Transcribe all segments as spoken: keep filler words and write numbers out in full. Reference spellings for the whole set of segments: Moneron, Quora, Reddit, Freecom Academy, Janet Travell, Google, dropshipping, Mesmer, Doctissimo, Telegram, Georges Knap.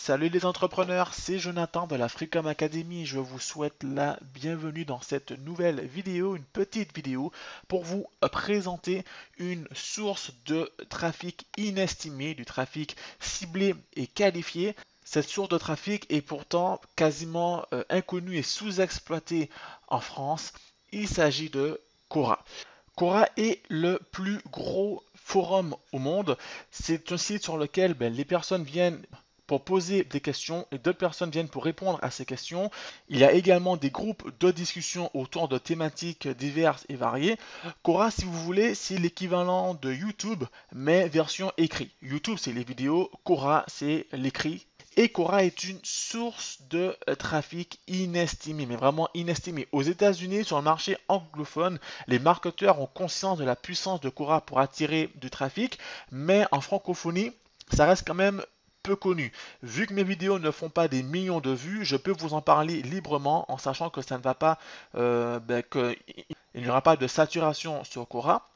Salut les entrepreneurs, c'est Jonathan de la Freecom Academy. Je vous souhaite la bienvenue dans cette nouvelle vidéo, une petite vidéo pour vous présenter une source de trafic inestimé, du trafic ciblé et qualifié. Cette source de trafic est pourtant quasiment euh, inconnue et sous-exploitée en France. Il s'agit de Quora. Quora est le plus gros forum au monde. C'est un site sur lequel ben, les personnes viennent pour poser des questions et d'autres personnes viennent pour répondre à ces questions. Il y a également des groupes de discussion autour de thématiques diverses et variées. Quora, si vous voulez, c'est l'équivalent de YouTube, mais version écrite. YouTube, c'est les vidéos, Quora, c'est l'écrit. Et Quora est une source de trafic inestimée, mais vraiment inestimée. Aux États-Unis, sur le marché anglophone, les marketeurs ont conscience de la puissance de Quora pour attirer du trafic, mais en francophonie, ça reste quand même peu connu. Vu que mes vidéos ne font pas des millions de vues, je peux vous en parler librement en sachant que ça ne va pas, euh, ben, qu'il n'y aura pas de saturation sur Quora.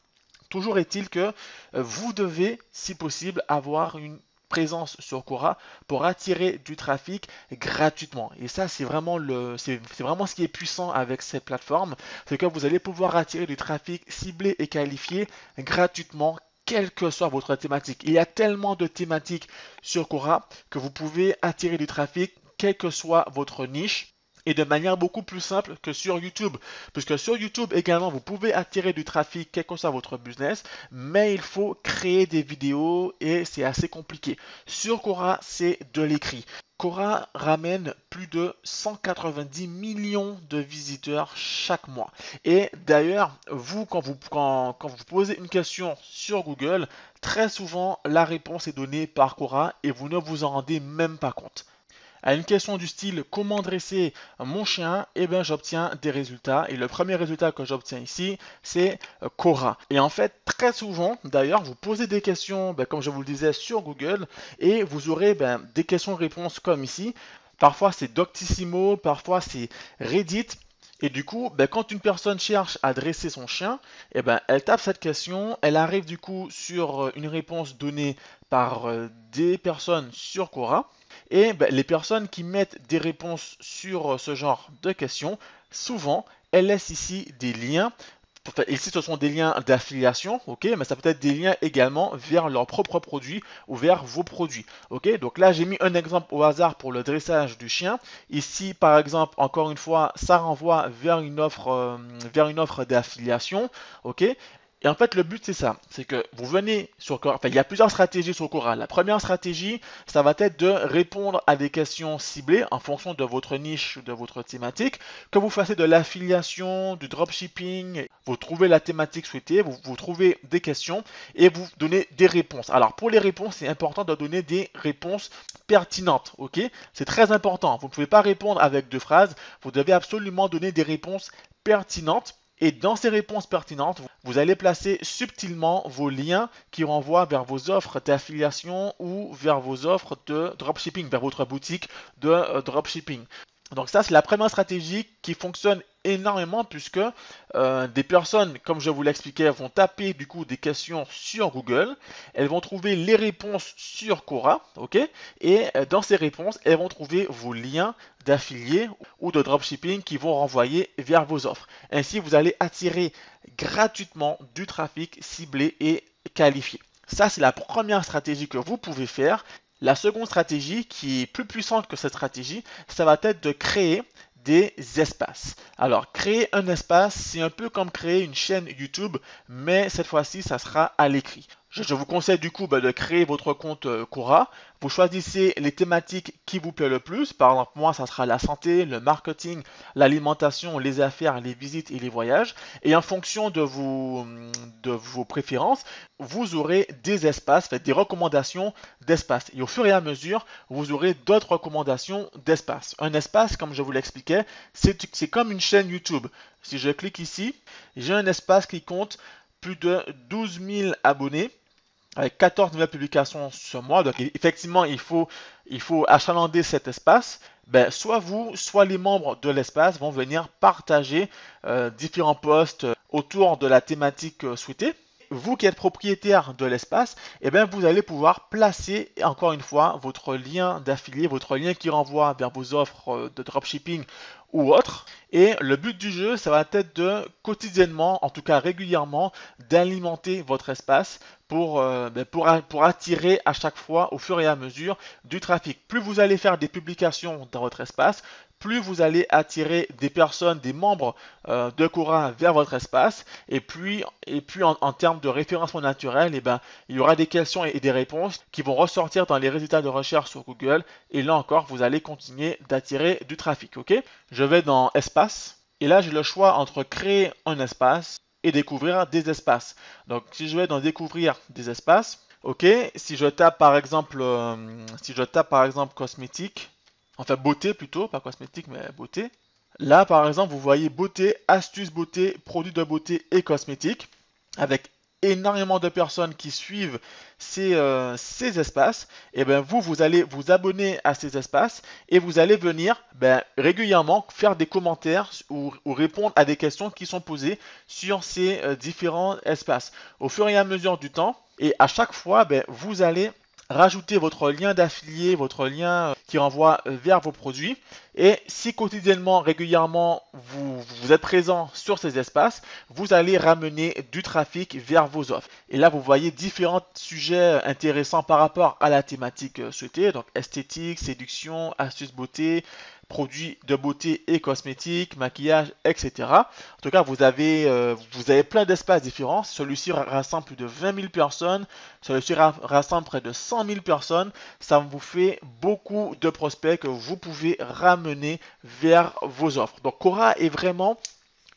Toujours est-il que vous devez, si possible, avoir une présence sur Quora pour attirer du trafic gratuitement. Et ça, c'est vraiment le c'est vraiment ce qui est puissant avec cette plateforme, c'est que vous allez pouvoir attirer du trafic ciblé et qualifié gratuitement, quelle que soit votre thématique. Il y a tellement de thématiques sur Quora que vous pouvez attirer du trafic quelle que soit votre niche et de manière beaucoup plus simple que sur YouTube. Puisque sur YouTube également, vous pouvez attirer du trafic quel que soit votre business, mais il faut créer des vidéos et c'est assez compliqué. Sur Quora, c'est de l'écrit. Quora ramène plus de cent quatre-vingt-dix millions de visiteurs chaque mois. Et d'ailleurs, vous, quand vous, quand, quand vous posez une question sur Google, très souvent, la réponse est donnée par Quora et vous ne vous en rendez même pas compte. À une question du style « Comment dresser mon chien ?» Eh bien, j'obtiens des résultats. Et le premier résultat que j'obtiens ici, c'est Quora. Et en fait, très souvent, d'ailleurs, vous posez des questions, ben, comme je vous le disais, sur Google. Et vous aurez ben, des questions-réponses comme ici. Parfois, c'est Doctissimo, parfois, c'est Reddit. Et du coup, ben, quand une personne cherche à dresser son chien, eh ben, elle tape cette question, elle arrive du coup sur une réponse donnée par euh, des personnes sur Quora. Et ben, les personnes qui mettent des réponses sur euh, ce genre de questions, souvent, elles laissent ici des liens. Enfin, ici, ce sont des liens d'affiliation, ok, mais ça peut être des liens également vers leurs propres produits ou vers vos produits, ok. Donc là, j'ai mis un exemple au hasard pour le dressage du chien. Ici, par exemple, encore une fois, ça renvoie vers une offre, euh, vers une offre d'affiliation, ok. Et en fait, le but, c'est ça, c'est que vous venez sur Quora, enfin, il y a plusieurs stratégies sur Quora. La première stratégie, ça va être de répondre à des questions ciblées en fonction de votre niche, de votre thématique. Que vous fassiez de l'affiliation, du dropshipping, vous trouvez la thématique souhaitée, vous, vous trouvez des questions et vous donnez des réponses. Alors, pour les réponses, c'est important de donner des réponses pertinentes, ok? C'est très important. Vous ne pouvez pas répondre avec deux phrases. Vous devez absolument donner des réponses pertinentes. Et dans ces réponses pertinentes, vous allez placer subtilement vos liens qui renvoient vers vos offres d'affiliation ou vers vos offres de dropshipping, vers votre boutique de dropshipping. Donc ça, c'est la première stratégie qui fonctionne énormément puisque euh, des personnes, comme je vous l'expliquais, vont taper du coup des questions sur Google. Elles vont trouver les réponses sur Quora, ok? Et dans ces réponses, elles vont trouver vos liens d'affiliés ou de dropshipping qui vont renvoyer vers vos offres. Ainsi, vous allez attirer gratuitement du trafic ciblé et qualifié. Ça, c'est la première stratégie que vous pouvez faire. La seconde stratégie, qui est plus puissante que cette stratégie, ça va être de créer des espaces. Alors, créer un espace, c'est un peu comme créer une chaîne YouTube, mais cette fois-ci, ça sera à l'écrit. Je, je vous conseille du coup bah, de créer votre compte euh, Quora. Vous choisissez les thématiques qui vous plaît le plus. Par exemple, moi, ça sera la santé, le marketing, l'alimentation, les affaires, les visites et les voyages. Et en fonction de vos, de vos préférences, vous aurez des espaces, faites des recommandations d'espace. Et au fur et à mesure, vous aurez d'autres recommandations d'espace. Un espace, comme je vous l'expliquais, c'est comme une chaîne YouTube. Si je clique ici, j'ai un espace qui compte plus de douze mille abonnés, avec quatorze nouvelles publications ce mois. Donc effectivement, il faut, il faut achalander cet espace. Ben, soit vous, soit les membres de l'espace vont venir partager euh, différents posts autour de la thématique euh, souhaitée. vous qui êtes propriétaire de l'espace, eh bien vous allez pouvoir placer encore une fois votre lien d'affilié, votre lien qui renvoie vers vos offres de dropshipping ou autre. Et le but du jeu, ça va être de quotidiennement, en tout cas régulièrement, d'alimenter votre espace pour, euh, pour, pour attirer à chaque fois, au fur et à mesure, du trafic. Plus vous allez faire des publications dans votre espace, plus vous allez attirer des personnes, des membres euh, de Quora vers votre espace. Et puis, et puis en, en termes de référencement naturel, eh ben, il y aura des questions et, et des réponses qui vont ressortir dans les résultats de recherche sur Google. Et là encore, vous allez continuer d'attirer du trafic. Ok, je vais dans Espace. Et là, j'ai le choix entre créer un espace et découvrir des espaces. Donc, si je vais dans Découvrir des espaces, ok, si je tape par exemple, euh, si je tape par exemple cosmétique, enfin beauté plutôt, pas cosmétique mais beauté. Là par exemple vous voyez beauté, astuces beauté, produits de beauté et cosmétiques, avec énormément de personnes qui suivent ces, euh, ces espaces. Et bien vous, vous allez vous abonner à ces espaces et vous allez venir ben, régulièrement faire des commentaires ou, ou répondre à des questions qui sont posées sur ces euh, différents espaces. Au fur et à mesure du temps, et à chaque fois, ben, vous allez rajouter votre lien d'affilié, votre lien qui renvoie vers vos produits. Et si quotidiennement, régulièrement, vous, vous êtes présent sur ces espaces, vous allez ramener du trafic vers vos offres. Et là, vous voyez différents sujets intéressants par rapport à la thématique souhaitée. Donc, esthétique, séduction, astuces beauté, produits de beauté et cosmétiques, maquillage, et cetera. En tout cas, vous avez, euh, vous avez plein d'espaces différents. Celui-ci rassemble plus de vingt mille personnes. Celui-ci rassemble près de cent mille personnes. Ça vous fait beaucoup de prospects que vous pouvez ramener vers vos offres. Donc, Quora est vraiment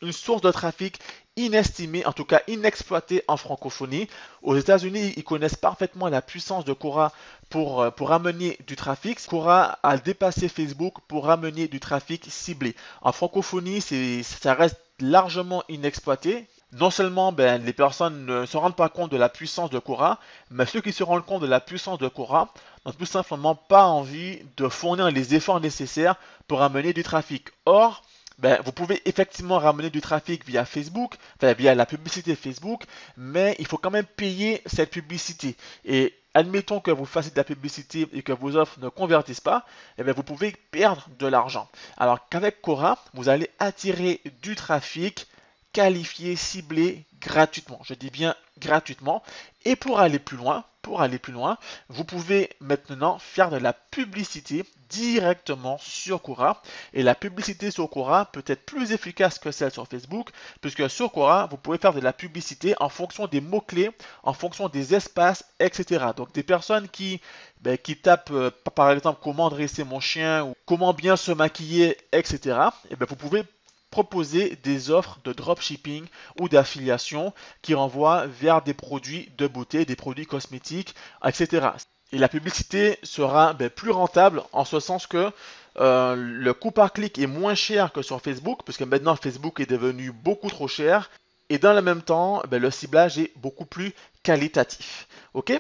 une source de trafic inestimée, en tout cas inexploitée en francophonie. Aux États-Unis, ils connaissent parfaitement la puissance de Quora pour, pour amener du trafic. Quora a dépassé Facebook pour amener du trafic ciblé. En francophonie, ça reste largement inexploité. Non seulement ben, les personnes ne se rendent pas compte de la puissance de Quora, mais ceux qui se rendent compte de la puissance de Quora n'ont tout simplement pas envie de fournir les efforts nécessaires pour amener du trafic. Or, ben, vous pouvez effectivement ramener du trafic via Facebook, enfin, via la publicité Facebook, mais il faut quand même payer cette publicité. Et admettons que vous fassiez de la publicité et que vos offres ne convertissent pas, eh bien, vous pouvez perdre de l'argent. Alors qu'avec Quora, vous allez attirer du trafic qualifié, ciblé, gratuitement. Je dis bien gratuitement. Et pour aller plus loin, pour aller plus loin, vous pouvez maintenant faire de la publicité directement sur Quora. Et la publicité sur Quora peut être plus efficace que celle sur Facebook, puisque sur Quora, vous pouvez faire de la publicité en fonction des mots-clés, en fonction des espaces, et cetera. Donc, des personnes qui, ben, qui tapent, euh, par exemple, comment dresser mon chien, ou comment bien se maquiller, et cetera. Et ben, vous pouvez proposer des offres de dropshipping ou d'affiliation qui renvoient vers des produits de beauté, des produits cosmétiques, et cetera. Et la publicité sera ben, plus rentable en ce sens que euh, le coût par clic est moins cher que sur Facebook, puisque maintenant Facebook est devenu beaucoup trop cher, et dans le même temps, ben, le ciblage est beaucoup plus qualitatif. Ok ?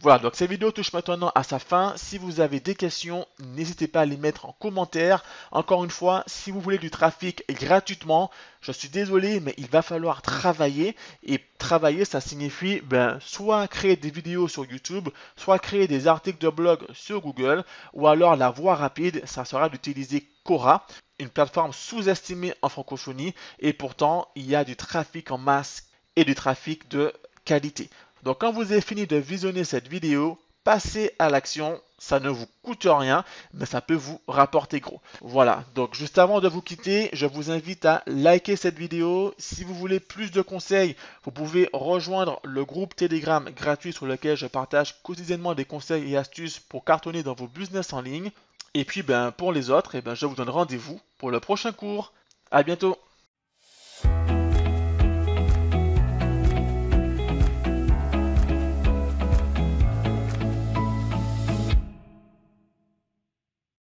Voilà, donc cette vidéo touche maintenant à sa fin. Si vous avez des questions, n'hésitez pas à les mettre en commentaire. Encore une fois, si vous voulez du trafic gratuitement, je suis désolé, mais il va falloir travailler. Et travailler, ça signifie ben, soit créer des vidéos sur YouTube, soit créer des articles de blog sur Google, ou alors la voie rapide, ça sera d'utiliser Quora, une plateforme sous-estimée en francophonie. Et pourtant, il y a du trafic en masse et du trafic de qualité. Donc quand vous avez fini de visionner cette vidéo, passez à l'action, ça ne vous coûte rien, mais ça peut vous rapporter gros. Voilà, donc juste avant de vous quitter, je vous invite à liker cette vidéo. Si vous voulez plus de conseils, vous pouvez rejoindre le groupe Telegram gratuit sur lequel je partage quotidiennement des conseils et astuces pour cartonner dans vos business en ligne. Et puis ben, pour les autres, eh ben, je vous donne rendez-vous pour le prochain cours. À bientôt!